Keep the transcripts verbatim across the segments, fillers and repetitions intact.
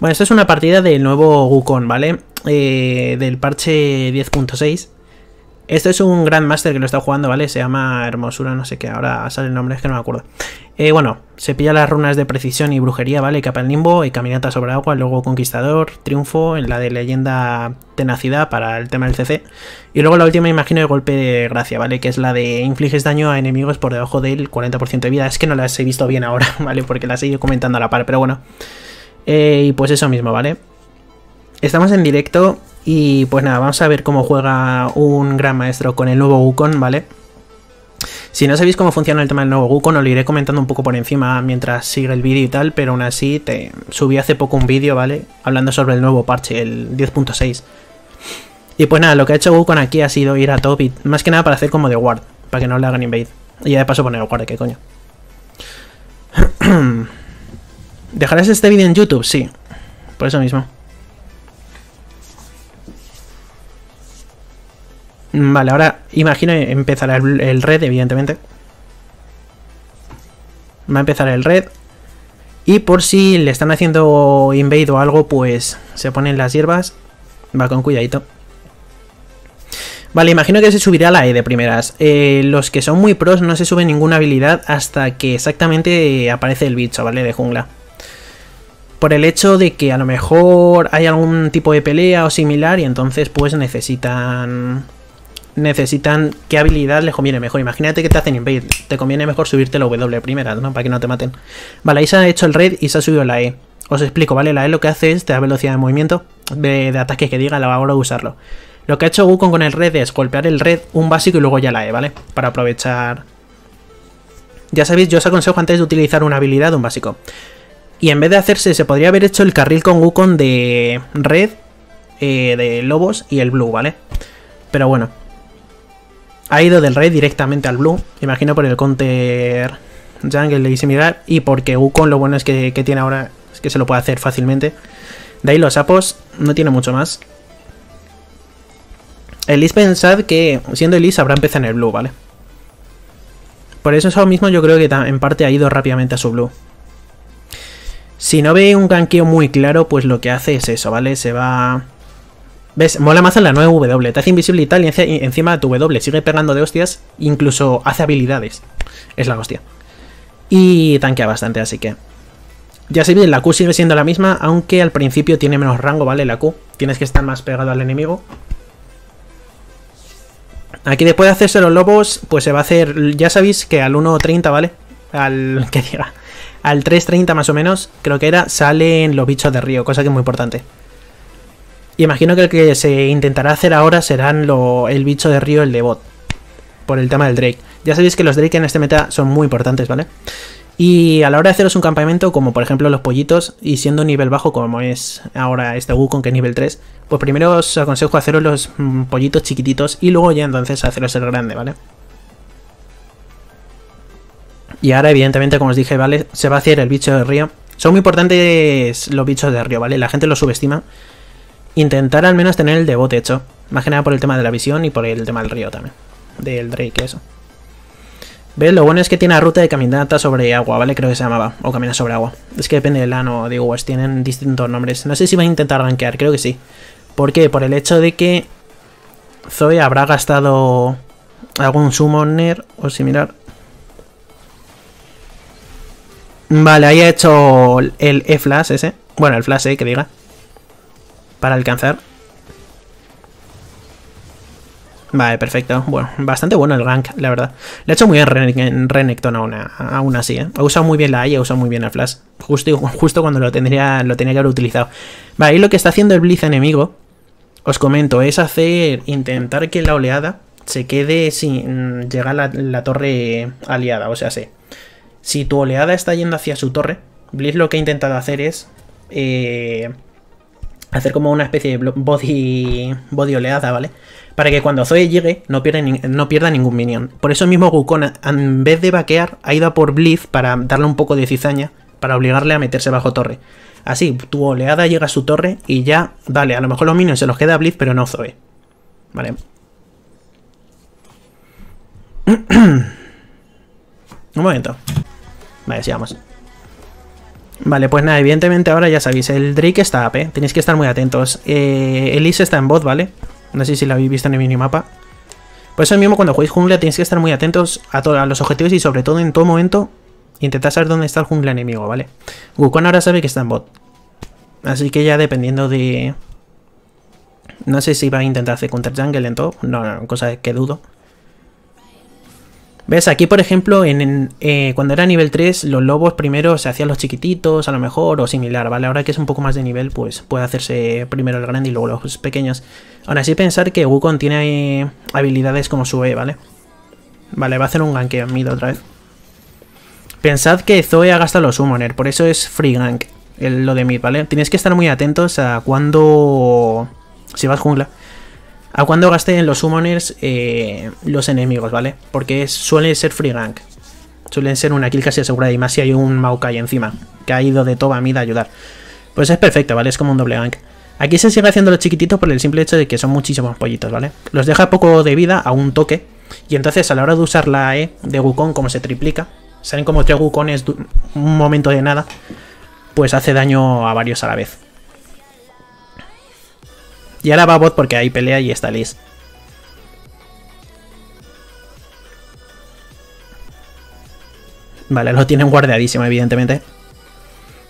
Bueno, esto es una partida del nuevo Wukong, ¿vale? Eh, del parche diez punto seis. Esto es un Grandmaster que lo está jugando, ¿vale? Se llama Hermosura, no sé qué, ahora sale el nombre, es que no me acuerdo. Eh, bueno, se pilla las runas de precisión y brujería, ¿vale? Capa el Nimbo y Caminata sobre agua, luego Conquistador, Triunfo, en la de leyenda Tenacidad para el tema del C C. Y luego la última, imagino, el golpe de gracia, ¿vale? Que es la de infliges daño a enemigos por debajo del cuarenta por ciento de vida. Es que no las he visto bien ahora, ¿vale? Porque las he ido comentando a la par, pero bueno. Eh, y pues eso mismo, ¿vale? Estamos en directo. Y pues nada, vamos a ver cómo juega un gran maestro con el nuevo Wukong, ¿vale? Si no sabéis cómo funciona el tema del nuevo Wukong, os lo iré comentando un poco por encima mientras sigue el vídeo y tal, pero aún así te subí hace poco un vídeo, ¿vale? Hablando sobre el nuevo parche, el diez punto seis. Y pues nada, lo que ha hecho Wukong aquí ha sido ir a top y más que nada para hacer como de ward, para que no le hagan invade. Y ya de paso poner el ward, ¿qué coño? ¿Dejarás este vídeo en YouTube? Sí, por eso mismo. Vale, ahora imagino empezará el, el red, evidentemente. Va a empezar el red. Y por si le están haciendo invade o algo, pues se ponen las hierbas. Va con cuidadito. Vale, imagino que se subirá la E de primeras. Eh, los que son muy pros no se suben ninguna habilidad hasta que exactamente aparece el bicho, ¿vale? De jungla. Por el hecho de que a lo mejor hay algún tipo de pelea o similar y entonces pues necesitan... necesitan qué habilidad les conviene mejor. Imagínate que te hacen invade, te conviene mejor subirte la W primera, ¿no? Para que no te maten. Vale, ahí se ha hecho el red y se ha subido la E. Os explico, ¿vale? La E lo que hace es te da velocidad de movimiento, de, de ataque que diga, la hora de usarlo. Lo que ha hecho Wukong con el red es golpear el red, un básico y luego ya la E, ¿vale? Para aprovechar... Ya sabéis, yo os aconsejo antes de utilizar una habilidad un básico. Y en vez de hacerse, se podría haber hecho el carril con Wukong de red, eh, de lobos y el blue, ¿vale? Pero bueno. Ha ido del rey directamente al blue, imagino por el counter jungle y similar, y porque Wukong lo bueno es que, que tiene ahora, es que se lo puede hacer fácilmente. De ahí los sapos, no tiene mucho más. Elise, pensad que siendo Elise habrá empezado en el blue, ¿vale? Por eso eso mismo yo creo que en parte ha ido rápidamente a su blue. Si no ve un ganqueo muy claro, pues lo que hace es eso, ¿vale? Se va... ¿Ves? Mola más en la nueve W, te hace invisible y tal, y encima tu W sigue pegando de hostias, incluso hace habilidades. Es la hostia. Y tanquea bastante, así que... Ya se ve, la Q sigue siendo la misma, aunque al principio tiene menos rango, ¿vale? La Q, tienes que estar más pegado al enemigo. Aquí después de hacerse los lobos, pues se va a hacer... Ya sabéis que al uno treinta, ¿vale? Al... que diga... Al tres treinta más o menos, creo que era, salen los bichos de río, cosa que es muy importante. Y imagino que el que se intentará hacer ahora serán lo, el bicho de río, el de bot. Por el tema del Drake. Ya sabéis que los Drake en este meta son muy importantes, ¿vale? Y a la hora de haceros un campamento, como por ejemplo los pollitos, y siendo nivel bajo como es ahora este Wukong que es nivel tres, pues primero os aconsejo haceros los pollitos chiquititos y luego ya entonces haceros el grande, ¿vale? Y ahora evidentemente, como os dije, ¿vale? Se va a hacer el bicho de río. Son muy importantes los bichos de río, ¿vale? La gente los subestima. Intentar al menos tener el de bot hecho. Más que nada por el tema de la visión y por el tema del río también. Del Drake, eso. ¿Ves? Lo bueno es que tiene la ruta de caminata sobre agua, ¿vale? Creo que se llamaba. O camina sobre agua. Es que depende del ano, digo, pues tienen distintos nombres. No sé si van a intentar rankear, creo que sí. ¿Por qué? Por el hecho de que Zoe habrá gastado algún summoner o similar. Vale, ahí ha hecho el E-Flash ese. Bueno, el Flash E, que diga. Para alcanzar. Vale, perfecto. Bueno, bastante bueno el gank, la verdad. Le ha hecho muy bien Ren Renekton aún, aún así, ¿eh? Ha usado muy bien la A y ha usado muy bien el Flash. Justo, justo cuando lo tendría, lo tenía que haber utilizado. Vale, y lo que está haciendo el Blitz enemigo, os comento, es hacer... Intentar que la oleada se quede sin llegar la, la torre aliada. O sea, sí. Si tu oleada está yendo hacia su torre, Blitz lo que ha intentado hacer es... Eh... hacer como una especie de body, body oleada, ¿vale? Para que cuando Zoe llegue no pierda, ni, no pierda ningún minion. Por eso mismo Wukong, en vez de vaquear, ha ido a por Blitz para darle un poco de cizaña, para obligarle a meterse bajo torre. Así, tu oleada llega a su torre y ya, vale, a lo mejor los minions se los queda a Blitz, pero no Zoe. Vale. Un momento. Vale, sigamos. Vale, pues nada, evidentemente ahora ya sabéis, el Drake está A P, ¿eh? Tenéis que estar muy atentos. eh, Elise está en bot, ¿vale? No sé si la habéis visto en el minimapa. Por eso mismo, cuando juguéis jungla tenéis que estar muy atentos a, a los objetivos y sobre todo en todo momento intentar saber dónde está el jungla enemigo, ¿vale? Wukong ahora sabe que está en bot, así que ya dependiendo de... No sé si va a intentar hacer counter jungle en todo. No, no, cosa que dudo. ¿Ves? Aquí, por ejemplo, en, en, eh, cuando era nivel tres, los lobos primero se hacían los chiquititos, a lo mejor, o similar, ¿vale? Ahora que es un poco más de nivel, pues puede hacerse primero el grande y luego los pequeños. Ahora sí, pensar que Wukong tiene eh, habilidades como su E, ¿vale? Vale, va a hacer un gank mid otra vez. Pensad que Zoe ha gastado los summoner, por eso es free gank, el, lo de mid, ¿vale? Tienes que estar muy atentos a cuando... Si vas jungla, a cuando gasten los summoners eh, los enemigos, ¿vale? Porque es, suele ser free gank. Suelen ser una kill casi asegurada. Y más si hay un Maokai encima, que ha ido de top a mid a ayudar. Pues es perfecto, ¿vale? Es como un doble gank. Aquí se sigue haciendo los chiquititos por el simple hecho de que son muchísimos pollitos, ¿vale? Los deja poco de vida a un toque. Y entonces a la hora de usar la E de Wukong, como se triplica, salen como tres Wukongs un momento de nada, pues hace daño a varios a la vez. Y ahora va bot porque hay pelea y está Liz. Vale, lo tienen guardadísimo, evidentemente.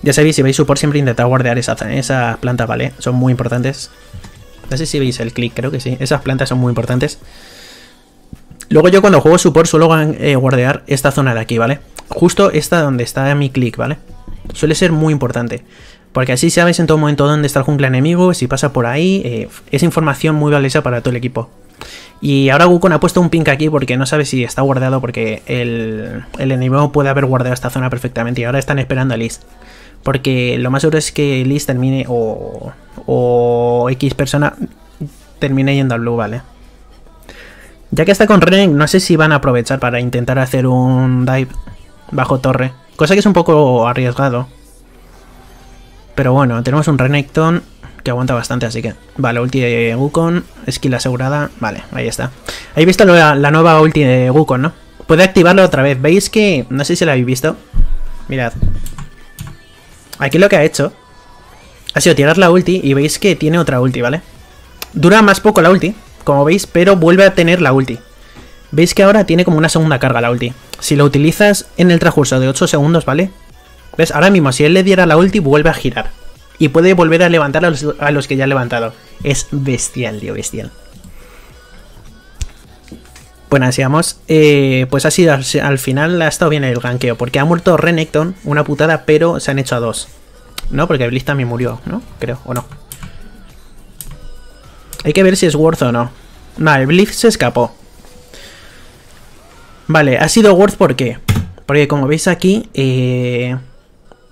Ya sabéis, si veis support siempre intentad guardear esas, esas plantas, ¿vale? Son muy importantes. No sé si veis el click, creo que sí. Esas plantas son muy importantes. Luego yo cuando juego support suelo eh, guardear esta zona de aquí, ¿vale? Justo esta donde está mi click, ¿vale? Suele ser muy importante. Porque así sabes en todo momento dónde está el jungla enemigo, si pasa por ahí, eh, es información muy valiosa para todo el equipo. Y ahora Wukong ha puesto un pink aquí porque no sabe si está guardado, porque el, el enemigo puede haber guardado esta zona perfectamente y ahora están esperando a Elise. Porque lo más seguro es que Elise termine o, o X persona termine yendo al blue, ¿vale? Ya que está con Ren, no sé si van a aprovechar para intentar hacer un dive bajo torre, cosa que es un poco arriesgado. Pero bueno, tenemos un Renekton que aguanta bastante, así que... Vale, ulti de Wukong, skill asegurada. Vale, ahí está. ¿Habéis visto la, la nueva ulti de Wukong, no? Puede activarlo otra vez. ¿Veis que...? No sé si la habéis visto. Mirad. Aquí lo que ha hecho ha sido tirar la ulti y veis que tiene otra ulti, ¿vale? Dura más poco la ulti, como veis, pero vuelve a tener la ulti. Veis que ahora tiene como una segunda carga la ulti. Si lo utilizas en el transcurso de ocho segundos, ¿vale? ¿Ves? Ahora mismo, si él le diera la ulti, vuelve a girar. Y puede volver a levantar a los, a los que ya ha levantado. Es bestial, tío, bestial. Bueno, así vamos. Eh, pues ha sido, al final ha estado bien el ganqueo. Porque ha muerto Renekton, una putada, pero se han hecho a dos. ¿No? Porque Blitz también murió, ¿no? Creo, o no. Hay que ver si es worth o no. No, el Blitz se escapó. Vale, ha sido worth, ¿por qué? Porque como veis aquí... Eh...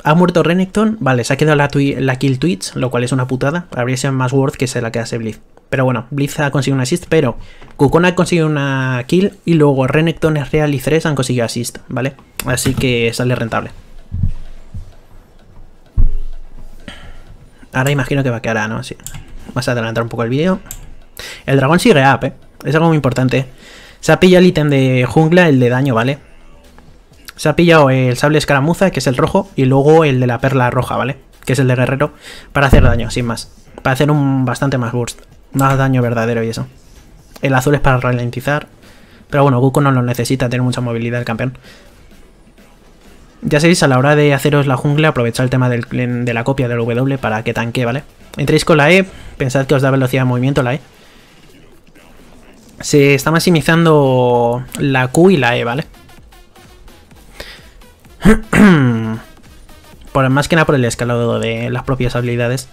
Ha muerto Renekton, vale, se ha quedado la, la kill Twitch, lo cual es una putada. Habría sido más worth que se la quedase Blitz. Pero bueno, Blitz ha conseguido un assist, pero Wukong ha conseguido una kill y luego Renekton, Real y Thresh han conseguido assist, ¿vale? Así que sale rentable. Ahora imagino que va a quedar, ¿no? Sí. Vas a adelantar un poco el vídeo. El dragón sigue up, ¿eh? Es algo muy importante. Se ha pillado el ítem de jungla, el de daño, ¿vale? Se ha pillado el sable escaramuza, que es el rojo, y luego el de la perla roja, ¿vale? Que es el de guerrero, para hacer daño, sin más. Para hacer un bastante más burst. Más daño verdadero y eso. El azul es para ralentizar. Pero bueno, Wukong no lo necesita, tiene mucha movilidad el campeón. Ya sabéis, a la hora de haceros la jungla, aprovechad el tema del, de la copia del W para que tanque, ¿vale? Entréis con la E, pensad que os da velocidad de movimiento la E. Se está maximizando la Q y la E, ¿vale? Por, más que nada por el escalado de las propias habilidades.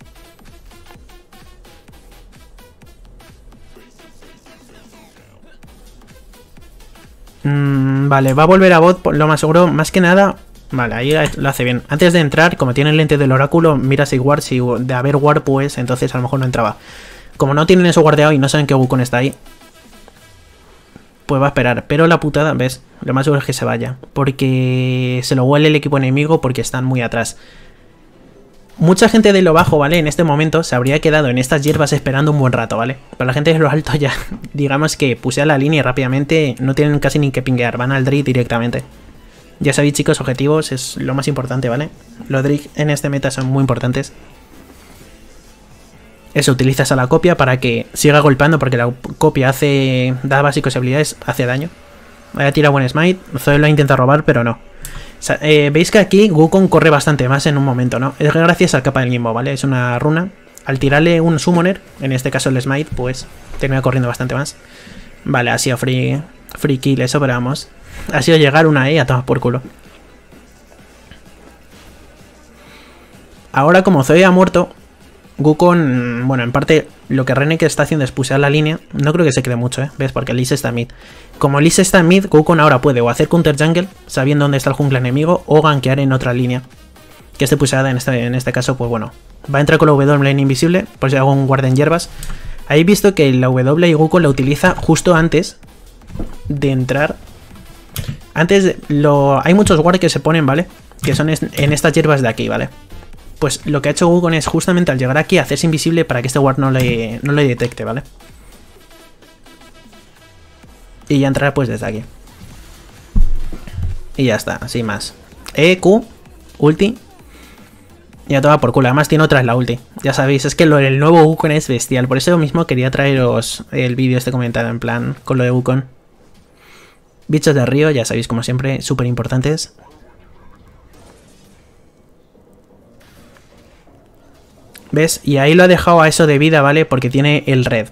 Mm, vale, va a volver a bot, por lo más seguro. Más que nada, vale, ahí lo hace bien. Antes de entrar, como tiene el lente del oráculo, mira si guard, si de haber guard, pues entonces a lo mejor no entraba. Como no tienen eso guardeado y no saben que Wukong está ahí, pues va a esperar, pero la putada, ¿ves? Lo más seguro es que se vaya, porque se lo huele el equipo enemigo porque están muy atrás. Mucha gente de lo bajo, ¿vale? En este momento se habría quedado en estas hierbas esperando un buen rato, ¿vale? Pero la gente de lo alto ya, digamos que pusea la línea y rápidamente no tienen casi ni que pinguear, van al Drake directamente. Ya sabéis, chicos, objetivos es lo más importante, ¿vale? Los Drake en este meta son muy importantes. Eso, utilizas a la copia para que siga golpeando, porque la copia hace, da básicos y habilidades, hace daño. Voy a tirar buen smite. Zoe lo ha intentado robar, pero no. Eh, Veis que aquí Wukong corre bastante más en un momento, ¿no? Es gracias al capa del Nimbo, ¿vale? Es una runa. Al tirarle un summoner, en este caso el smite, pues termina corriendo bastante más. Vale, ha sido free, free kill eso, pero vamos. Ha sido llegar una E a tomar por culo. Ahora, como Zoe ha muerto, Wukong, bueno, en parte lo que Renekton está haciendo es pusear la línea. No creo que se quede mucho, ¿eh? ¿Ves? Porque Elise está en mid. Como Elise está en mid, Wukong ahora puede o hacer counter jungle, sabiendo dónde está el jungla enemigo, o gankear en otra línea que esté puseada. En este, en este caso, pues bueno, va a entrar con la W en lane invisible, por si hago un guarda en hierbas. Habéis visto que la W y Wukong la utiliza justo antes de entrar. Antes de, lo, hay muchos guards que se ponen, ¿vale? Que son es, en estas hierbas de aquí, ¿vale? Pues lo que ha hecho Wukong es justamente al llegar aquí hacerse invisible para que este ward no le, no le detecte, ¿vale? Y ya entrar pues desde aquí. Y ya está, sin más. E, Q, ulti. Ya toma por culo, además tiene otra en la ulti. Ya sabéis, es que lo del nuevo Wukong es bestial. Por eso mismo quería traeros el vídeo este comentado en plan con lo de Wukong. Bichos de río, ya sabéis, como siempre, súper importantes. ¿Ves? Y ahí lo ha dejado a eso de vida, ¿vale? Porque tiene el red.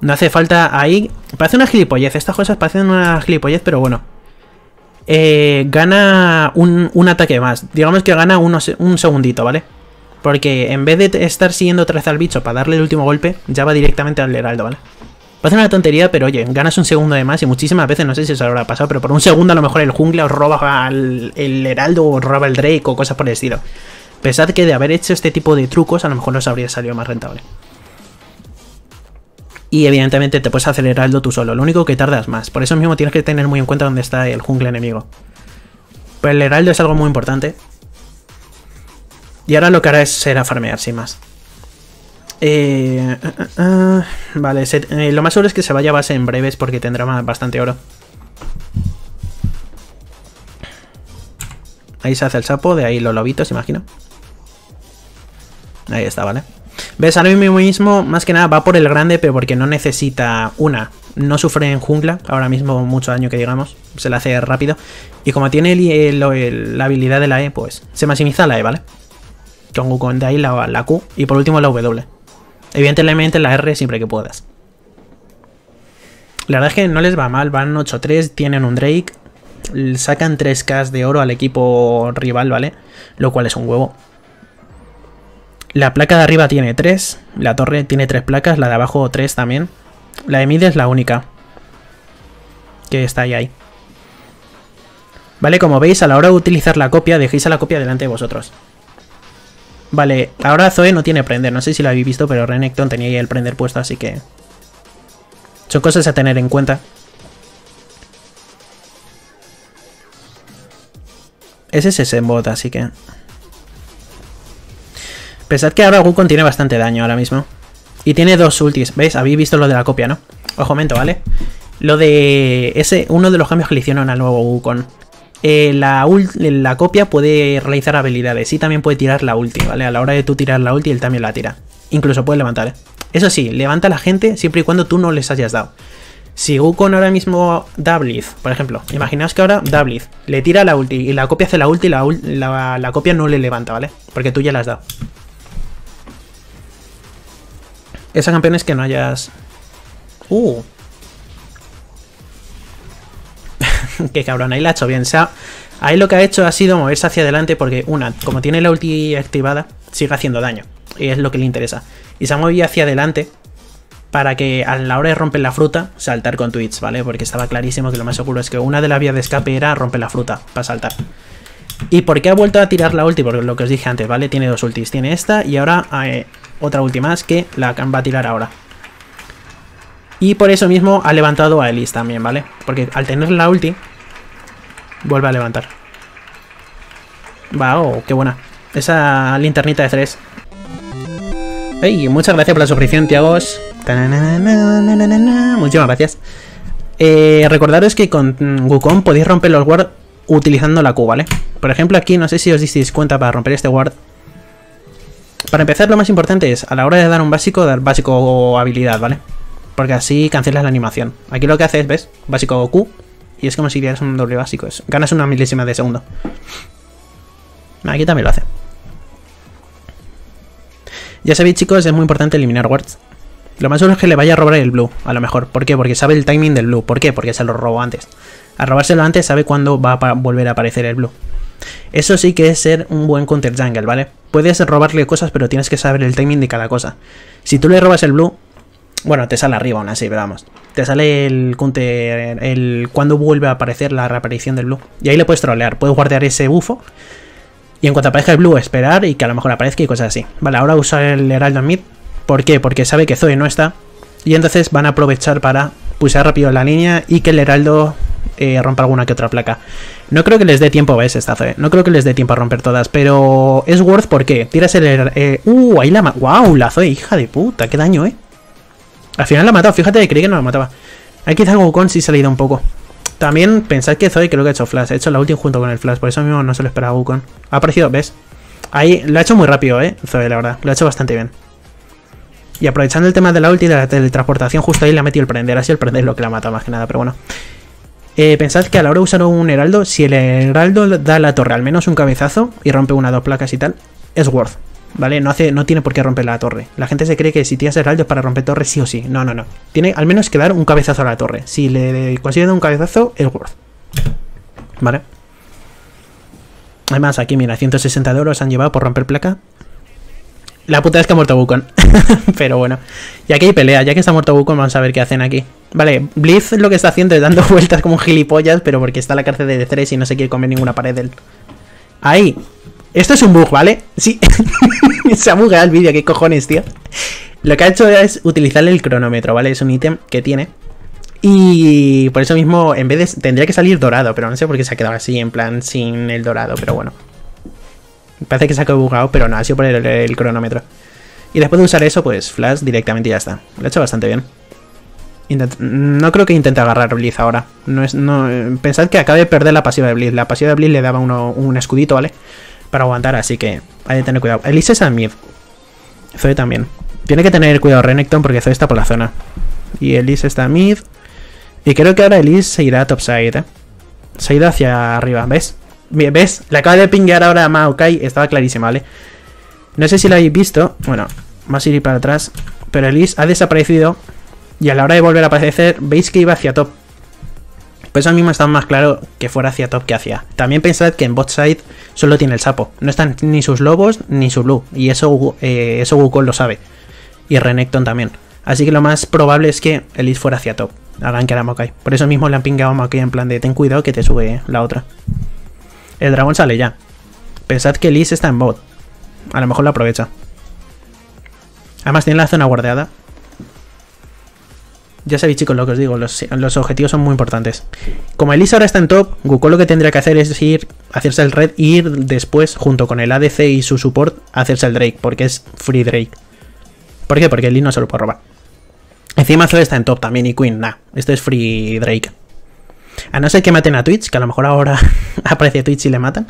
No hace falta ahí... Parece una gilipollez. Estas cosas parecen una gilipollez, pero bueno. Eh, gana un, un ataque más. Digamos que gana unos, un segundito, ¿vale? Porque en vez de estar siguiendo otra vez al bicho para darle el último golpe, ya va directamente al heraldo, ¿vale? Parece una tontería, pero oye, ganas un segundo de más. Y muchísimas veces, no sé si os habrá pasado, pero por un segundo a lo mejor el jungla os roba al, el heraldo, o roba el Drake o cosas por el estilo. Pensad que de haber hecho este tipo de trucos a lo mejor nos habría salido más rentable. Y evidentemente te puedes hacer heraldo tú solo, lo único que tardas más. Por eso mismo tienes que tener muy en cuenta dónde está el jungle enemigo. Pero el heraldo es algo muy importante. Y ahora lo que hará es será farmear, sin más. Eh, uh, uh, vale, se, eh, lo más seguro es que se vaya a base en breves porque tendrá más, bastante oro. Ahí se hace el sapo, de ahí los lobitos, imagino. Ahí está, ¿vale? ¿Ves? Ahora mismo, más que nada, va por el grande, pero porque no necesita una. No sufre en jungla, ahora mismo mucho daño que digamos. Se le hace rápido. Y como tiene el, el, el, la habilidad de la E, pues se maximiza la E, ¿vale? Con Wukong, de ahí la, la Q y por último la W. Evidentemente la R siempre que puedas. La verdad es que no les va mal, van ocho tres, tienen un Drake. Sacan tres K de oro al equipo rival, ¿vale? Lo cual es un huevo. La placa de arriba tiene tres. La torre tiene tres placas. La de abajo tres también. La de mid es la única que está ahí, ahí. Vale, como veis, a la hora de utilizar la copia, dejéis a la copia delante de vosotros. Vale, ahora Zoe no tiene prender. No sé si lo habéis visto, pero Renekton tenía ahí el prender puesto, así que... son cosas a tener en cuenta. Ese es ese bot, así que... pensad que ahora Wukong tiene bastante daño ahora mismo. Y tiene dos ultis, ¿veis? Habéis visto lo de la copia, ¿no? Os comento, ¿vale? Lo de... ese, uno de los cambios que le hicieron al nuevo Wukong. Eh, la, la copia puede realizar habilidades y también puede tirar la ulti, ¿vale? A la hora de tú tirar la ulti, él también la tira. Incluso puede levantar, ¿eh? Eso sí, levanta a la gente siempre y cuando tú no les hayas dado. Si Wukong ahora mismo da Blitz, por ejemplo, imaginaos que ahora da Blitz, le tira la ulti y la copia hace la ulti y la, la, la copia no le levanta, ¿vale? Porque tú ya la has dado. Esa campeón es que no hayas... ¡Uh! ¡Qué cabrón! Ahí la ha hecho bien. O sea, ahí lo que ha hecho ha sido moverse hacia adelante porque, una, como tiene la ulti activada, sigue haciendo daño. Y es lo que le interesa. Y se ha movido hacia adelante para que a la hora de romper la fruta, saltar con Twitch, ¿vale? Porque estaba clarísimo que lo más seguro es que una de las vías de escape era romper la fruta para saltar. ¿Y por qué ha vuelto a tirar la ulti? Por lo que os dije antes, ¿vale? Tiene dos ultis. Tiene esta y ahora eh, otra ulti más que la va a tirar ahora. Y por eso mismo ha levantado a Elise también, ¿vale? Porque al tener la ulti, vuelve a levantar. ¡Wow! ¡Qué buena! Esa linternita de Thresh. ¡Ey! Muchas gracias por la suscripción, Tiagos. Muchísimas gracias. Eh, recordaros que con Wukong podéis romper los ward utilizando la Q, ¿vale? Por ejemplo, aquí no sé si os disteis cuenta para romper este ward. Para empezar, lo más importante es a la hora de dar un básico, dar básico habilidad, ¿vale? Porque así cancelas la animación. Aquí lo que haces, ¿ves? Básico Q. Y es como si dieras un doble básico. Eso. Ganas una milésima de segundo. Aquí también lo hace. Ya sabéis, chicos, es muy importante eliminar wards. Lo más seguro es que le vaya a robar el blue, a lo mejor. ¿Por qué? Porque sabe el timing del blue. ¿Por qué? Porque se lo robó antes. Al robárselo antes sabe cuándo va a volver a aparecer el blue. Eso sí que es ser un buen counter jungle, ¿vale? Puedes robarle cosas, pero tienes que saber el timing de cada cosa. Si tú le robas el blue... Bueno, te sale arriba aún así, pero vamos. Te sale el counter... El cuando vuelve a aparecer la reaparición del blue. Y ahí le puedes trolear. Puedes guardar ese bufo. Y en cuanto aparezca el blue, esperar y que a lo mejor aparezca y cosas así. Vale, ahora usar el heraldo en mid. ¿Por qué? Porque sabe que Zoe no está. Y entonces van a aprovechar para pulsar rápido la línea y que el heraldo eh, rompa alguna que otra placa. No creo que les dé tiempo, ¿ves? Esta Zoe. No creo que les dé tiempo a romper todas. Pero es worth porque tiras el... Eh, ¡Uh! Ahí la... ¡Wow! La Zoe, hija de puta. ¡Qué daño, eh! Al final la ha matado, fíjate, creí que no la mataba. Aquí quizá Wukong sí se le ha ido un poco. También pensad que Zoe creo que ha hecho flash. Ha hecho la ulti junto con el flash, por eso mismo no se lo esperaba a Wukong. Ha aparecido, ¿ves? Ahí lo ha hecho muy rápido, eh, Zoe, la verdad. Lo ha hecho bastante bien. Y aprovechando el tema de la ulti y de la teletransportación, justo ahí le ha metido el prender. Así el prender es lo que la ha matado más que nada, pero bueno. Eh, pensad que a la hora de usar un heraldo, si el heraldo da la torre al menos un cabezazo y rompe una o dos placas y tal, es worth. ¿Vale? No, hace, no tiene por qué romper la torre. La gente se cree que si tiras heraldos para romper torre sí o sí. No, no, no. Tiene al menos que dar un cabezazo a la torre. Si le consigue dar un cabezazo, es worth. ¿Vale? Además, aquí mira, ciento sesenta de oro se han llevado por romper placa. La puta es que ha muerto Wukong. Pero bueno. Y aquí hay pelea. Ya que está muerto Wukong, vamos a ver qué hacen aquí. Vale, Blitz lo que está haciendo es dando vueltas como un gilipollas, pero porque está en la cárcel de Thresh y no se quiere comer ninguna pared del... Ahí. Esto es un bug, ¿vale? Sí. Se ha bugado el vídeo, qué cojones, tío. Lo que ha hecho es utilizar el cronómetro, ¿vale? Es un ítem que tiene. Y por eso mismo, en vez de... Tendría que salir dorado, pero no sé por qué se ha quedado así, en plan, sin el dorado, pero bueno. Parece que se ha quedado bugado, pero no, ha sido por el, el cronómetro. Y después de usar eso, pues, flash directamente y ya está. Lo ha hecho bastante bien. Intent no creo que intente agarrar Blitz ahora. No es, no, pensad que acaba de perder la pasiva de Blitz. La pasiva de Blitz le daba uno, un escudito, ¿vale? Para aguantar, así que hay que tener cuidado. Elise es a mid. Zoe también. Tiene que tener cuidado Renekton porque Zoe está por la zona. Y Elise está a mid. Y creo que ahora Elise se irá a topside, ¿eh? Se ha ido hacia arriba, ¿ves? ¿Ves? Le acaba de pinguear ahora a Maokai. Estaba clarísima, ¿vale? No sé si la habéis visto. Bueno, vamos a ir para atrás. Pero Elise ha desaparecido. Y a la hora de volver a aparecer, veis que iba hacia top. Por eso mismo está más claro que fuera hacia top que hacia. También pensad que en bot side solo tiene el sapo. No están ni sus lobos ni su blue. Y eso, eh, eso Wukong lo sabe. Y Renekton también. Así que lo más probable es que Elise fuera hacia top. Hagan que era Maokai. Por eso mismo le han pingado a Maokai en plan de ten cuidado que te sube la otra. El dragón sale ya. Pensad que Elise está en bot. A lo mejor lo aprovecha. Además tiene la zona guardada. Ya sabéis, chicos, lo que os digo, los, los objetivos son muy importantes. Como Elise ahora está en top, Wukong lo que tendría que hacer es ir, hacerse el red y ir después, junto con el A D C y su support, a hacerse el Drake, porque es free Drake. ¿Por qué? Porque Elise no se lo puede robar. Encima Zoe está en top también y Quinn, nah, esto es free Drake. A no ser que maten a Twitch, que a lo mejor ahora aparece Twitch y le matan.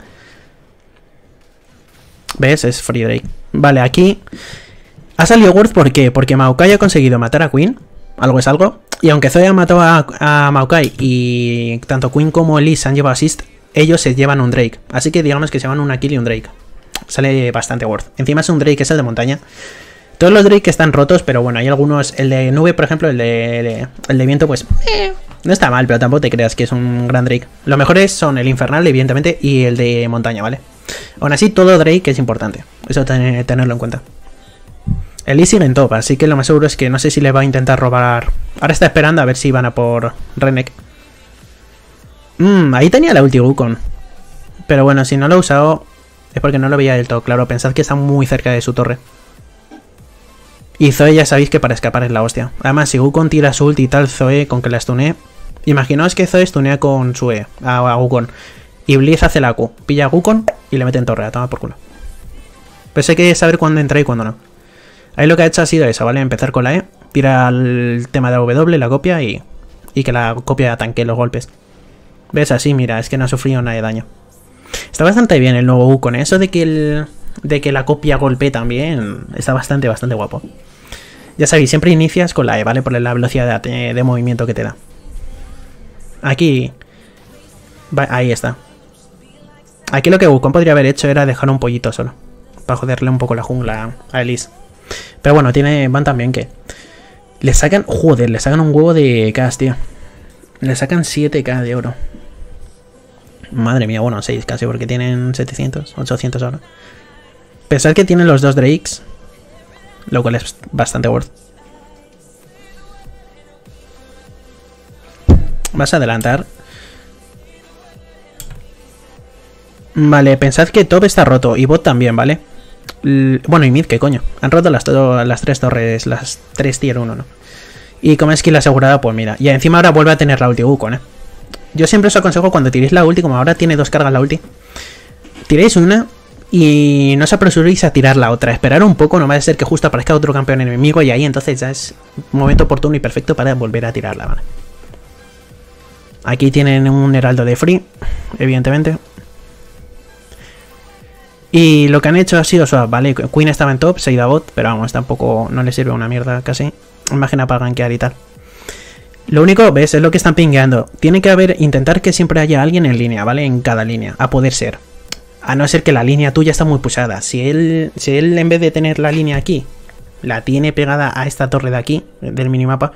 ¿Ves? Es free Drake. Vale, aquí ha salido worth, ¿por qué? Porque Maokai ha conseguido matar a Quinn. Algo es algo. Y aunque Zoe ha matado a, a Maokai y tanto Quinn como Elise han llevado assist, ellos se llevan un Drake. Así que digamos que se llevan una kill y un Drake. Sale bastante worth. Encima es un Drake, es el de montaña. Todos los Drake están rotos, pero bueno, hay algunos. El de nube, por ejemplo, el de, el, el de viento, pues eh, no está mal, pero tampoco te creas que es un gran Drake. Los mejores son el infernal, evidentemente, y el de montaña, ¿vale? Aún así, todo Drake es importante. Eso ten, tenerlo en cuenta. Elise sigue en top, así que lo más seguro es que no sé si le va a intentar robar. Ahora está esperando a ver si van a por Renek. Mmm, ahí tenía la ulti Wukong. Pero bueno, si no lo ha usado es porque no lo veía del todo claro. Pensad que está muy cerca de su torre. Y Zoe ya sabéis que para escapar es la hostia. Además, si Wukong tira su ulti y tal, Zoe con que la stunee. Imaginaos que Zoe stunea con su E a, a Wukong. Y Blitz hace la Q. Pilla a Wukong y le mete en torre. La toma por culo. Pues hay que saber cuándo entra y cuándo no. Ahí lo que ha hecho ha sido eso, ¿vale? Empezar con la E, tira el tema de la W, la copia y, y que la copia tanque los golpes. ¿Ves? Así, mira, es que no ha sufrido nada de daño. Está bastante bien el nuevo Wukong. Eso de que, el, de que la copia golpee también está bastante, bastante guapo. Ya sabéis, siempre inicias con la E, ¿vale? Por la velocidad de, de movimiento que te da. Aquí... Va, ahí está. Aquí lo que Wukong podría haber hecho era dejar un pollito solo. Para joderle un poco la jungla a Elise. Pero bueno, tiene, van también que... Le sacan... Joder, le sacan un huevo de cas, tío. Le sacan siete K de oro. Madre mía, bueno, seis casi, porque tienen setecientos, ochocientos ahora. Pensad que tienen los dos Drakes, lo cual es bastante worth. Vas a adelantar. Vale, pensad que top está roto y bot también, ¿vale? L bueno, y mid, ¿qué coño? Han roto las, las tres torres, las tres tier uno, ¿no? Y como es que la asegurada, pues mira. Y encima ahora vuelve a tener la ulti Wukong, ¿eh? Yo siempre os aconsejo cuando tiréis la ulti, como ahora tiene dos cargas la ulti, tiréis una y no os apresuréis a tirar la otra. Esperar un poco, no va a ser que justo aparezca otro campeón enemigo y ahí entonces ya es un momento oportuno y perfecto para volver a tirarla, ¿vale? Aquí tienen un heraldo de free, evidentemente. Y lo que han hecho ha sido swap, ¿vale? Quinn estaba en top, se ha ido a bot, pero vamos, tampoco no le sirve una mierda casi. Imagina para gankear y tal. Lo único, ves, es lo que están pingueando. Tiene que haber, intentar que siempre haya alguien en línea, ¿vale? En cada línea, a poder ser. A no ser que la línea tuya está muy pushada. Si él, si él en vez de tener la línea aquí, la tiene pegada a esta torre de aquí, del minimapa,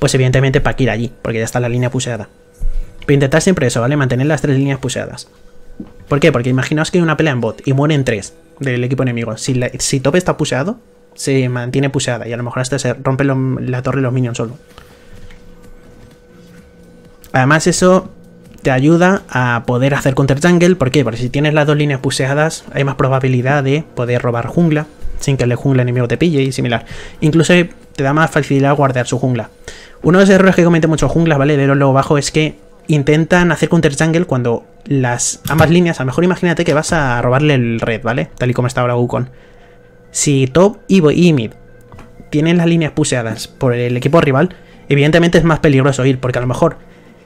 pues evidentemente para que ir allí, porque ya está la línea pushada. Pero intentar siempre eso, ¿vale? Mantener las tres líneas pushadas. ¿Por qué? Porque imaginaos que hay una pelea en bot y mueren tres del equipo enemigo. Si, la, si top está pushado, se mantiene pushada y a lo mejor hasta se rompe lo, la torre y los minions solo. Además eso te ayuda a poder hacer counter jungle. ¿Por qué? Porque si tienes las dos líneas puseadas hay más probabilidad de poder robar jungla sin que el jungla enemigo te pille y similar. Incluso te da más facilidad guardar su jungla. Uno de los errores que cometen muchos junglas, ¿vale? De los luego bajo es que intentan hacer counter jungle cuando las ambas líneas... A lo mejor imagínate que vas a robarle el red, ¿vale? Tal y como está ahora Wukong. Si top y mid tienen las líneas puseadas por el equipo rival, evidentemente es más peligroso ir, porque a lo mejor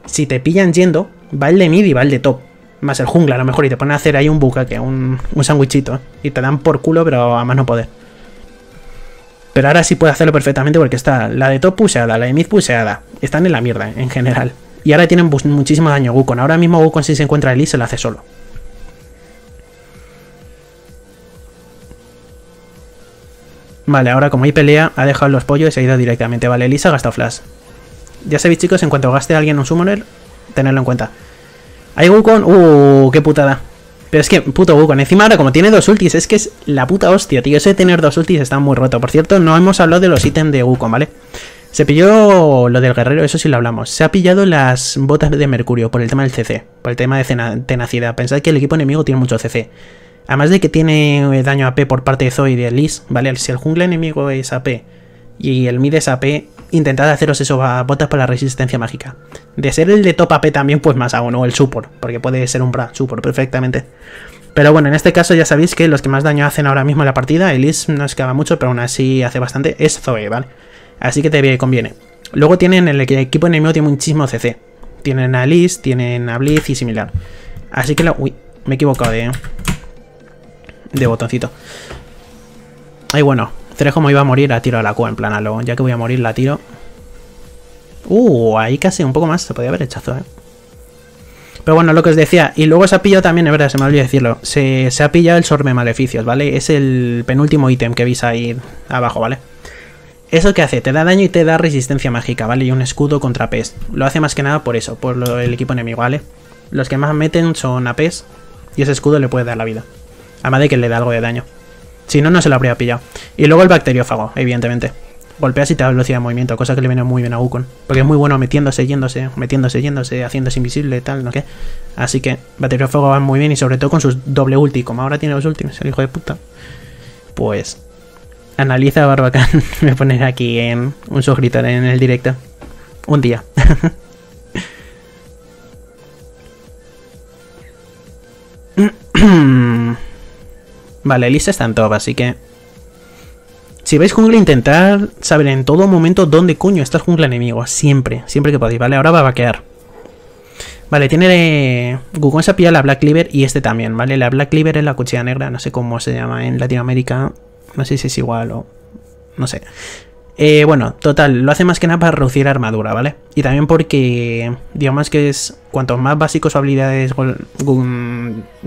si te pillan yendo, va el de mid y va el de top, más el jungla a lo mejor, y te ponen a hacer ahí un bucaque, un, un sandwichito, ¿eh? Y te dan por culo, pero a más no poder. Pero ahora sí puede hacerlo perfectamente porque está la de top puseada, la de mid puseada, están en la mierda, ¿eh? En general. Y ahora tienen muchísimo daño Wukong. Ahora mismo Wukong si se encuentra Elise se lo hace solo. Vale, ahora como hay pelea, ha dejado los pollos y se ha ido directamente. Vale, Elise ha gastado flash. Ya sabéis, chicos, en cuanto gaste a alguien un summoner, tenedlo en cuenta. Hay Wukong. Uh, qué putada. Pero es que, puto Wukong. Encima ahora, como tiene dos ultis, es que es la puta hostia, tío. Eso de tener dos ultis está muy roto. Por cierto, no hemos hablado de los ítems de Wukong, ¿vale? Se pilló lo del guerrero, eso sí lo hablamos. Se ha pillado las botas de mercurio por el tema del C C, por el tema de tenacidad. Pensad que el equipo enemigo tiene mucho C C. Además de que tiene daño A P por parte de Zoe y de Elise, ¿vale? Si el jungla enemigo es A P y el mid es A P, intentad haceros eso, botas para la resistencia mágica. De ser el de top A P también, pues más aún, o el support, porque puede ser un bra support perfectamente. Pero bueno, en este caso ya sabéis que los que más daño hacen ahora mismo en la partida, Elise no escapa mucho, pero aún así hace bastante, es Zoe, ¿vale? Así que te conviene. Luego tienen el equipo enemigo, tiene muchísimo C C. Tienen a Elise, tienen a Blitz y similar. Así que la... Uy, me he equivocado de... De botoncito. Ay, bueno. Thresh como iba a morir, la tiro a la Q, en plan a lo... Ya que voy a morir, la tiro. Uh, ahí casi un poco más. Se podía haber hechazo, eh. Pero bueno, lo que os decía. Y luego se ha pillado también, es verdad, se me olvidó decirlo. Se, se ha pillado el Sorbe Maleficios, ¿vale? Es el penúltimo ítem que veis ahí abajo, ¿vale? Eso que hace, te da daño y te da resistencia mágica, ¿vale? Y un escudo contra A Pes. Lo hace más que nada por eso, por lo, el equipo enemigo, ¿vale? Los que más meten son A Pes y ese escudo le puede dar la vida. Además de que le da algo de daño. Si no, no se lo habría pillado. Y luego el bacteriófago, evidentemente. Golpeas y te da velocidad de movimiento, cosa que le viene muy bien a Wukong. Porque es muy bueno metiéndose, yéndose, metiéndose, yéndose, haciéndose invisible, tal, no sé qué. Así que bacteriófago va muy bien y sobre todo con sus doble ulti. Como ahora tiene los últimos, el hijo de puta. Pues... Analiza Barbacán, me voy a poner aquí en un suscriptor en el directo. Un día. Vale, Elise está en top, así que... Si vais jungla, intentar saber en todo momento dónde coño está el jungla enemigo. Siempre, siempre que podéis, ¿vale? Ahora va a vaquear. Vale, tiene... Wukong se ha pillado la Black Cleaver y este también, ¿vale? La Black Cleaver es la cuchilla negra, no sé cómo se llama en Latinoamérica. No sé si es igual o... no sé. Eh, bueno, total, lo hace más que nada para reducir armadura, ¿vale? Y también porque, digamos que es cuanto más básicos o habilidades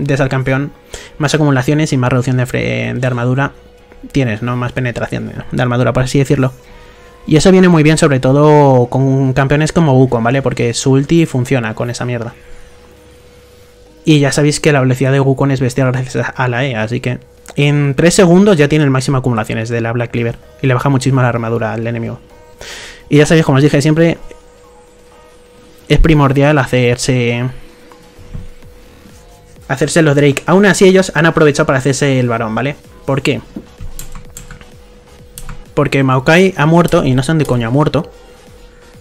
des al campeón, más acumulaciones y más reducción de, de armadura tienes, ¿no? Más penetración de, de armadura, por así decirlo. Y eso viene muy bien, sobre todo con campeones como Wukong, ¿vale? Porque su ulti funciona con esa mierda. Y ya sabéis que la velocidad de Wukong es bestial gracias a la E, así que... en tres segundos ya tiene el máximo de acumulaciones de la Black Cleaver. Y le baja muchísimo la armadura al enemigo. Y ya sabéis, como os dije siempre, es primordial hacerse... hacerse los Drake. Aún así ellos han aprovechado para hacerse el varón, ¿vale? ¿Por qué? Porque Maokai ha muerto, y no sé dónde coño ha muerto.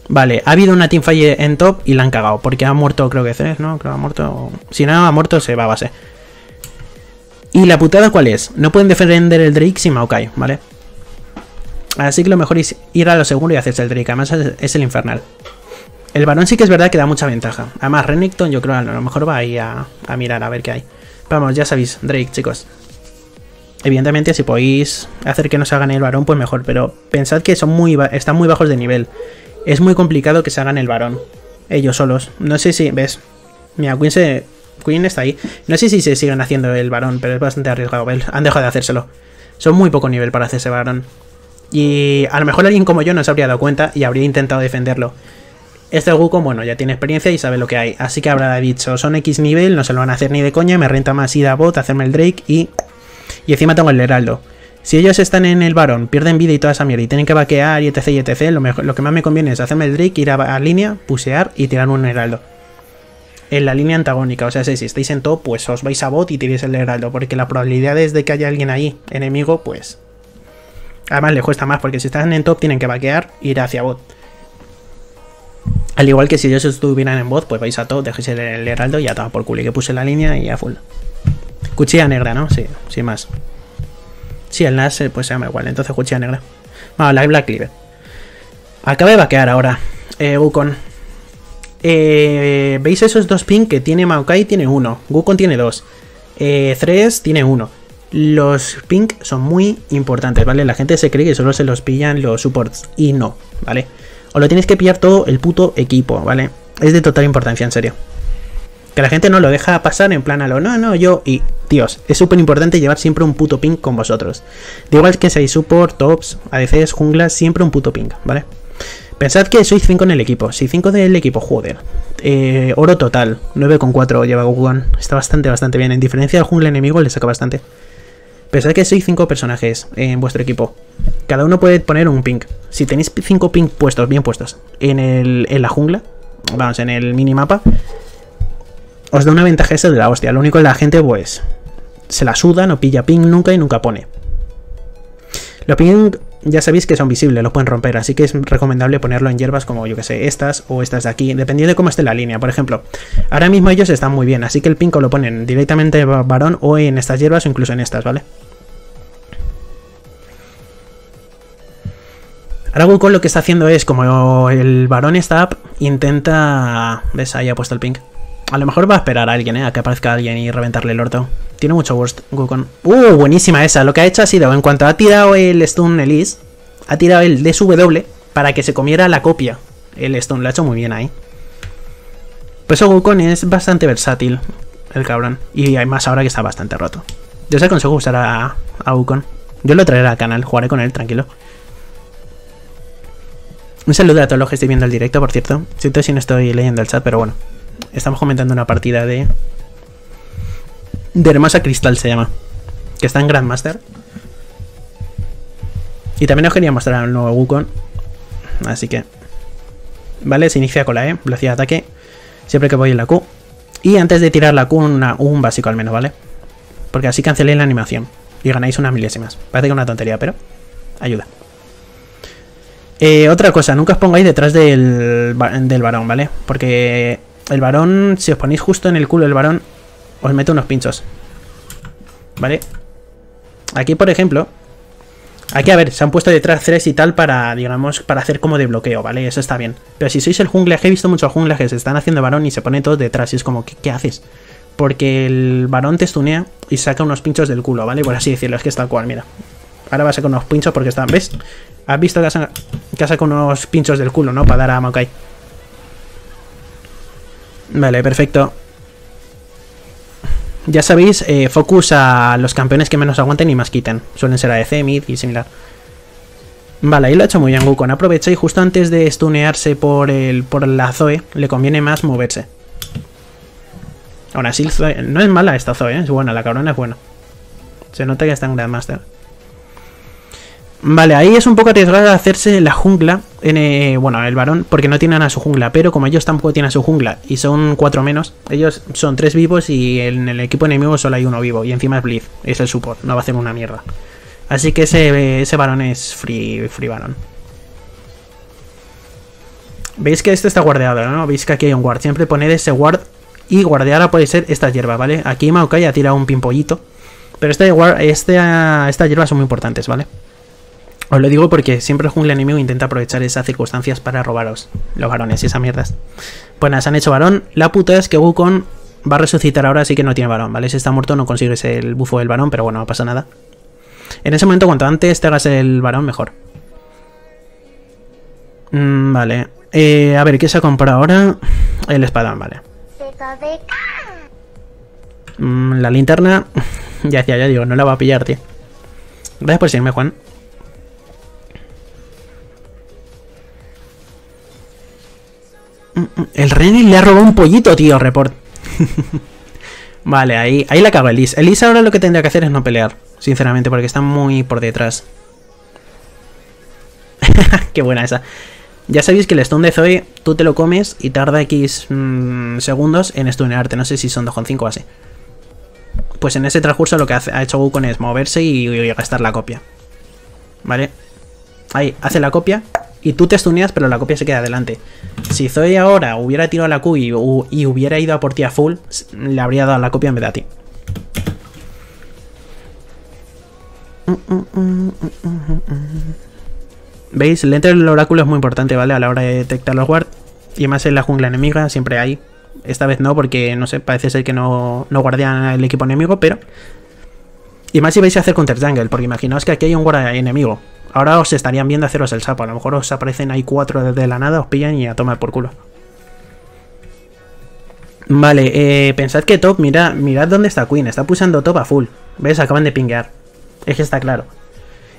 Vale, ha habido una teamfight en top y la han cagado. Porque ha muerto, creo que Thresh, ¿no? Creo que ha muerto... si no ha muerto, se va a base. Y la putada, ¿cuál es? No pueden defender el Drake sin Maokai, ¿vale? Así que lo mejor es ir a lo seguro y hacerse el Drake. Además es el infernal. El varón sí que es verdad que da mucha ventaja. Además Renekton yo creo a lo mejor va ahí a, a mirar a ver qué hay. Vamos, ya sabéis, Drake, chicos. Evidentemente si podéis hacer que no se hagan el varón, pues mejor. Pero pensad que son muy están muy bajos de nivel. Es muy complicado que se hagan el varón ellos solos. No sé si... ¿ves? Mira, Quinn se... Quinn está ahí. No sé si se siguen haciendo el varón, pero es bastante arriesgado. Han dejado de hacérselo. Son muy poco nivel para hacerse varón. Y a lo mejor alguien como yo no se habría dado cuenta y habría intentado defenderlo. Este Wukong, bueno, ya tiene experiencia y sabe lo que hay. Así que habrá dicho, son X nivel, no se lo van a hacer ni de coña. Me renta más ir a bot, hacerme el Drake y... y encima tengo el heraldo. Si ellos están en el varón, pierden vida y toda esa mierda y tienen que vaquear y etc y etc, lo, mejor, lo que más me conviene es hacerme el Drake, ir a, a línea, pusear y tirar un heraldo. En la línea antagónica, o sea, si estáis en top, pues os vais a bot y tiréis el heraldo, porque la probabilidad es de que haya alguien ahí, enemigo, pues... además les cuesta más, porque si están en top tienen que vaquear e ir hacia bot. Al igual que si ellos estuvieran en bot, pues vais a top, dejéis el, el heraldo y ya está, por culo, y que puse la línea y a full. Cuchilla negra, ¿no? Sí, sin más. Sí, el Nas, pues se llama igual, entonces cuchilla negra. Vamos, la Black Cleaver. Acaba de vaquear ahora, eh, Wukong. Eh, ¿Veis esos dos ping que tiene Maokai? Tiene uno. Wukong tiene dos. Eh, Thresh tiene uno. Los ping son muy importantes, ¿vale? La gente se cree que solo se los pillan los supports. Y no, ¿vale? O lo tienes que pillar todo el puto equipo, ¿vale? Es de total importancia, en serio. Que la gente no lo deja pasar en plan a lo... no, no, yo... y, tíos, es súper importante llevar siempre un puto ping con vosotros. De igual que seáis support, tops, A D Cs, junglas, siempre un puto ping, ¿vale? Pensad que sois cinco en el equipo. Si cinco del equipo, joder. Eh, oro total. nueve coma cuatro lleva Wukong. Está bastante, bastante bien. En diferencia al jungla enemigo le saca bastante. Pensad que sois cinco personajes en vuestro equipo. Cada uno puede poner un ping. Si tenéis cinco ping puestos, bien puestos, en, el, en la jungla, vamos, en el minimapa, os da una ventaja esa de la hostia. Lo único que la gente, pues, se la suda, no pilla ping nunca y nunca pone. Los ping... ya sabéis que son visibles, los pueden romper, así que es recomendable ponerlo en hierbas como, yo que sé, estas o estas de aquí, dependiendo de cómo esté la línea. Por ejemplo, ahora mismo ellos están muy bien, así que el pinco lo ponen directamente varón o en estas hierbas o incluso en estas, ¿vale? Ahora Wukong lo que está haciendo es, como el varón está up, intenta... ¿ves? Ahí ha puesto el ping. A lo mejor va a esperar a alguien, ¿eh? A que aparezca alguien y reventarle el orto. Tiene mucho burst Wukong. ¡Uh! Buenísima esa. Lo que ha hecho ha sido, en cuanto ha tirado el stun Elise, ha tirado el D S W para que se comiera la copia. El stun lo ha hecho muy bien ahí. Por eso Wukong es bastante versátil, el cabrón. Y hay más ahora que está bastante roto. Yo os aconsejo usar a, a Wukong. Yo lo traeré al canal, jugaré con él, tranquilo. Un saludo a todos los que estoy viendo el directo, por cierto. Siento si no estoy leyendo el chat, pero bueno. Estamos comentando una partida de... de Hermosa Cristal se llama. Que está en Grandmaster. Y también os quería mostrar al nuevo Wukong. Así que... vale, se inicia con la E, velocidad de ataque. Siempre que voy en la Q. Y antes de tirar la Q, una, un básico al menos, ¿vale? Porque así canceléis la animación. Y ganáis unas milésimas. Parece que es una tontería, pero... ayuda. Eh, otra cosa, nunca os pongáis detrás del, del varón, ¿vale? Porque... el varón, si os ponéis justo en el culo del varón, os meto unos pinchos, ¿vale? Aquí, por ejemplo, Aquí, a ver, se han puesto detrás Thresh y tal para, digamos, para hacer como de bloqueo, ¿vale? Eso está bien. Pero si sois el jungle, he visto muchos jungles que se están haciendo varón y se ponen todos detrás y es como, ¿qué, qué haces? Porque el varón te stunea y saca unos pinchos del culo, ¿vale? Por así decirlo, es que es tal cual, mira. Ahora va a sacar unos pinchos porque están, ¿ves? Has visto que ha, que ha sacado unos pinchos del culo, ¿no? Para dar a Maokai. Vale, perfecto. Ya sabéis, eh, focus a los campeones que menos aguanten y más quiten. Suelen ser A D C, mid y similar. Vale, ahí lo ha hecho muy bien Wukong. Aprovecha y justo antes de stunearse por, el, por la Zoe, le conviene más moverse. Ahora sí, Zoe, no es mala esta Zoe, ¿eh? Es buena, la cabrona es buena. Se nota que está en Grandmaster. Vale, ahí es un poco arriesgado hacerse la jungla, en, eh, bueno, el varón, porque no tienen a su jungla, pero como ellos tampoco tienen a su jungla y son cuatro menos, ellos son tres vivos y en el equipo enemigo solo hay uno vivo y encima es Blitz, es el support, no va a hacer una mierda. Así que ese, ese varón es free, free varón. Veis que este está guardeado, ¿no? Veis que aquí hay un guard, siempre poned ese guard y guardeada puede ser esta hierba, ¿vale? Aquí Maokai ha tirado un pimpollito, pero este guard, este, estas hierbas son muy importantes, ¿vale? Os lo digo porque siempre el jungle enemigo intenta aprovechar esas circunstancias para robaros los varones y esas mierdas. Pues nada, se han hecho varón. La puta es que Wukong va a resucitar ahora, así que no tiene varón, ¿vale? Si está muerto no consigues el bufo del varón, pero bueno, no pasa nada. En ese momento, cuanto antes te hagas el varón, mejor. Mm, vale. Eh, a ver, ¿qué se ha comprado ahora? El espadón, vale. Mm, la linterna... ya decía, ya digo, no la va a pillar, tío. Gracias por seguirme, Juan. El Rene le ha robado un pollito, tío, report. Vale, ahí, ahí la caga Elise. Elise ahora lo que tendría que hacer es no pelear, sinceramente, porque está muy por detrás. Qué buena esa. Ya sabéis que el stun de Zoe, tú te lo comes y tarda X mmm, segundos en stunearte. No sé si son dos coma cinco o así. Pues en ese transcurso lo que hace, ha hecho Wukong es moverse y, y gastar la copia. Vale. Ahí, hace la copia. Y tú te stuneas, pero la copia se queda adelante. Si Zoe ahora hubiera tirado la Q y, u, y hubiera ido a por ti a full, le habría dado la copia en vez de a ti. ¿Veis? El Lente del Oráculo es muy importante, ¿vale? A la hora de detectar los guard. Y más en la jungla enemiga siempre hay. Esta vez no, porque no sé, parece ser que no, no guardean el equipo enemigo, pero... Y más si vais a hacer counter jungle, porque imaginaos que aquí hay un guard enemigo. Ahora os estarían viendo haceros el sapo. A lo mejor os aparecen ahí cuatro desde la nada, os pillan y a tomar por culo. Vale, eh, pensad que top, mira, mirad dónde está Quinn. Está pulsando top a full. ¿Ves? Acaban de pinguear. Es que está claro.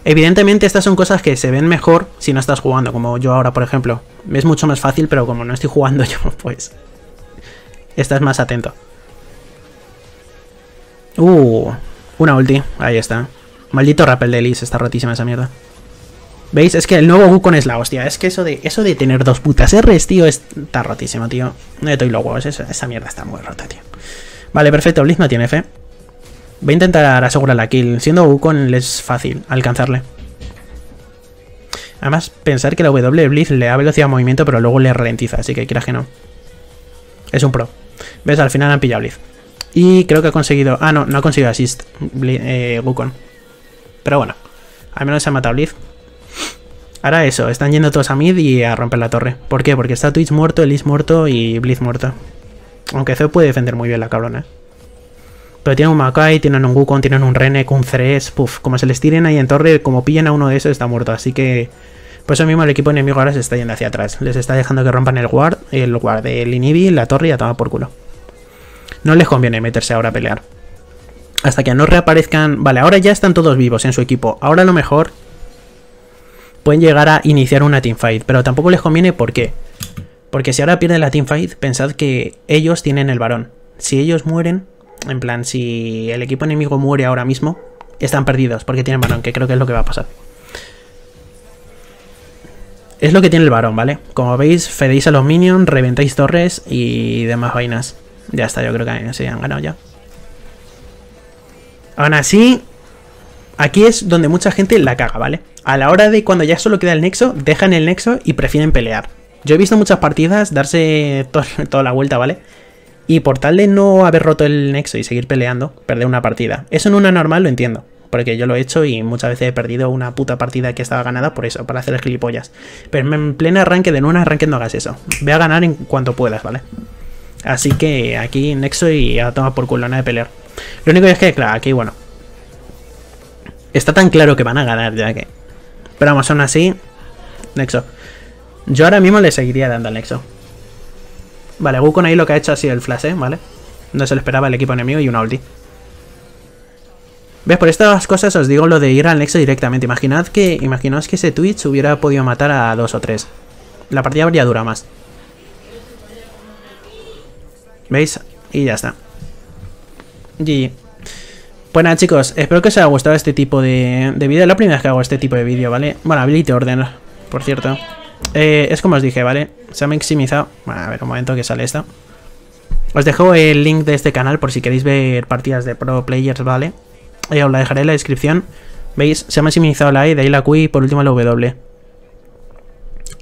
Evidentemente estas son cosas que se ven mejor si no estás jugando, como yo ahora, por ejemplo. Es mucho más fácil, pero como no estoy jugando yo, pues... estás más atento. Uh, una ulti. Ahí está. Maldito rappel de Elise. Está rotísima esa mierda. ¿Veis? Es que el nuevo Wukong es la hostia. Es que eso de eso de tener dos putas R's, tío, está rotísimo, tío. No estoy los huevos. Esa, esa mierda está muy rota, tío. Vale, perfecto. Blitz no tiene F. Voy a intentar asegurar la kill. Siendo Wukong es fácil alcanzarle. Además, pensar que la W de Blitz le da velocidad de movimiento, pero luego le ralentiza. Así que quieras que no. Es un pro. ¿Ves? Al final han pillado Blitz. Y creo que ha conseguido... Ah, no. No ha conseguido assist Blitz, eh, Wukong. Pero bueno. Al menos se ha matado Blitz. Ahora eso, están yendo todos a mid y a romper la torre. ¿Por qué? Porque está Twitch muerto, Elise muerto y Blitz muerto. Aunque Zoe puede defender muy bien la cabrona. Pero tienen un Maokai, tienen un Wukong, tienen un Renekton, un Thresh. Puff, como se les tiren ahí en torre, como pillen a uno de esos está muerto. Así que por eso mismo el equipo enemigo ahora se está yendo hacia atrás. Les está dejando que rompan el guard, el guard, el inhibi, la torre y a tomar por culo. No les conviene meterse ahora a pelear. Hasta que no reaparezcan... Vale, ahora ya están todos vivos en su equipo. Ahora lo mejor... pueden llegar a iniciar una teamfight, pero tampoco les conviene. ¿Por qué? Porque si ahora pierden la teamfight, pensad que ellos tienen el varón. Si ellos mueren, en plan, si el equipo enemigo muere ahora mismo, están perdidos porque tienen varón, que creo que es lo que va a pasar. Es lo que tiene el varón, ¿vale? Como veis, fedéis a los minions, reventáis torres y demás vainas. Ya está, yo creo que se han ganado ya. Aún así... aquí es donde mucha gente la caga, ¿vale? A la hora de cuando ya solo queda el nexo, dejan el nexo y prefieren pelear. Yo he visto muchas partidas darse to toda la vuelta, ¿vale? Y por tal de no haber roto el nexo y seguir peleando, perder una partida. Eso en una normal lo entiendo. porque yo lo he hecho y muchas veces he perdido una puta partida que estaba ganada por eso, para hacer el gilipollas. Pero en plena arranque de Luna, arranque no hagas eso. Ve a ganar en cuanto puedas, ¿vale? Así que aquí Nexo y a tomar por culo, nada de pelear. Lo único es que, claro, aquí, bueno, está tan claro que van a ganar ya que... Pero vamos, aún así, Nexo. Yo ahora mismo le seguiría dando al Nexo. Vale, Wukong ahí lo que ha hecho ha sido el flash, ¿eh? ¿Vale? No se lo esperaba el equipo enemigo y una ulti. ¿Ves? Por estas cosas os digo lo de ir al Nexo directamente. Imaginad que, imaginaos que ese Twitch hubiera podido matar a dos o tres. La partida habría durado más. ¿Veis? Y ya está. G G. Bueno, chicos, espero que os haya gustado este tipo de, de vídeo. La primera vez que hago este tipo de vídeo, ¿vale? Bueno, habilite orden, por cierto. Eh, es como os dije, ¿vale? Se ha maximizado. Bueno, a ver, un momento que sale esto. Os dejo el link de este canal por si queréis ver partidas de pro players, ¿vale? Eh, os la dejaré en la descripción. ¿Veis? Se ha maximizado la E, de ahí la Q y por último la W.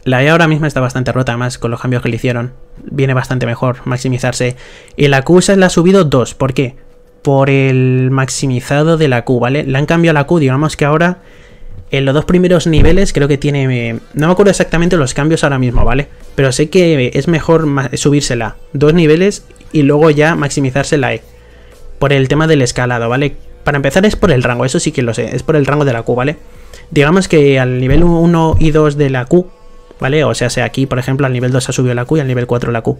La E ahora mismo está bastante rota, además, con los cambios que le hicieron. Viene bastante mejor maximizarse. Y la Q se la ha subido dos. ¿Por qué? Por el maximizado de la Q, ¿vale? Le han cambiado la Q, digamos que ahora... En los dos primeros niveles creo que tiene... No me acuerdo exactamente los cambios ahora mismo, ¿vale? Pero sé que es mejor subírsela dos niveles y luego ya maximizarse la E. Por el tema del escalado, ¿vale? Para empezar es por el rango, eso sí que lo sé. Es por el rango de la Q, ¿vale? Digamos que al nivel uno y dos de la Q, ¿vale? O sea, sea aquí, por ejemplo, al nivel dos se ha subido la Q y al nivel cuatro la Q.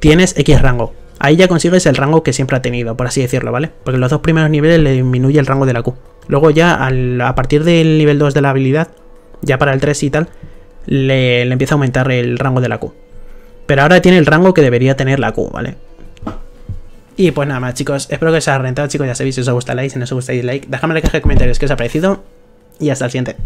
Tienes X rango. Ahí ya consigues el rango que siempre ha tenido, por así decirlo, ¿vale? Porque los dos primeros niveles le disminuye el rango de la Q. Luego ya al, a partir del nivel dos de la habilidad, ya para el tres y tal, le, le empieza a aumentar el rango de la Q. Pero ahora tiene el rango que debería tener la Q, ¿vale? Y pues nada más, chicos. Espero que os haya rentado, chicos. Ya sabéis, si os gusta like, si no os gusta dislike. Dejadme en la caja de comentarios qué os ha parecido. Y hasta el siguiente.